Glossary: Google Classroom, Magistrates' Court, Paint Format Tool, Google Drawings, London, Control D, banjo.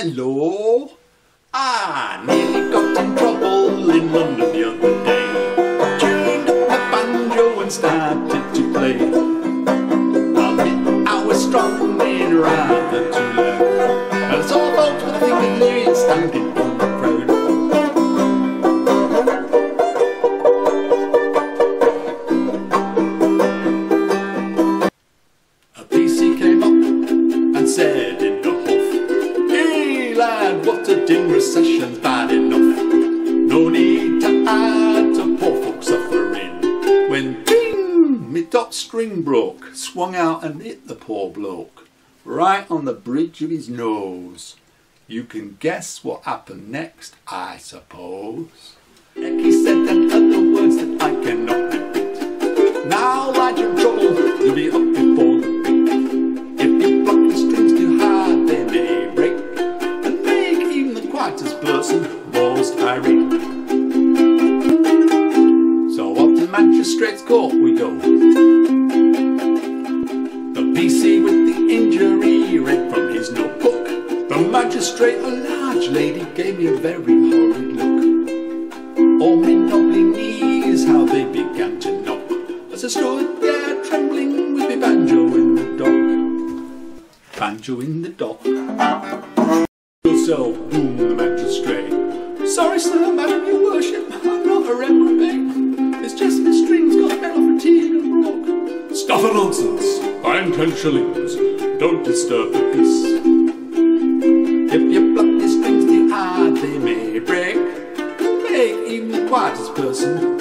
Hello! I nearly got in trouble in London the other day. Tuned up my banjo and started to play. I'll admit I was strumming rather too loud, and it's all about when I think the lyrics standing on the crowd. A PC came up and said in a huff, "Hey lad, what a dim recession's bad enough. No need to add to poor folks suffering." When ding, me top string broke, swung out and hit the poor bloke right on the bridge of his nose. You can guess what happened next, I suppose. He said that other words that I cannot repeat. Now, lad, you're in trouble, you'll be up before the beat. If you block the strings too hard, they may break and make even the quietest person most irate. So up to magistrate's court we go. PC with the injury read from his notebook. The magistrate, a large lady, gave me a very horrid look. All my knobbly knees, how they began to knock, as I stood there trembling with my banjo in the dock. Banjo in the dock. So, boomed the magistrate. "Sorry sir, madam, your worship, I'm not a reprobate. It's just the strings got fell off a tear and broke." "Stuff and nonsense! I'm 10 shillings, don't disturb the peace. If you pluck your strings too hard, they may break, make even the quietest person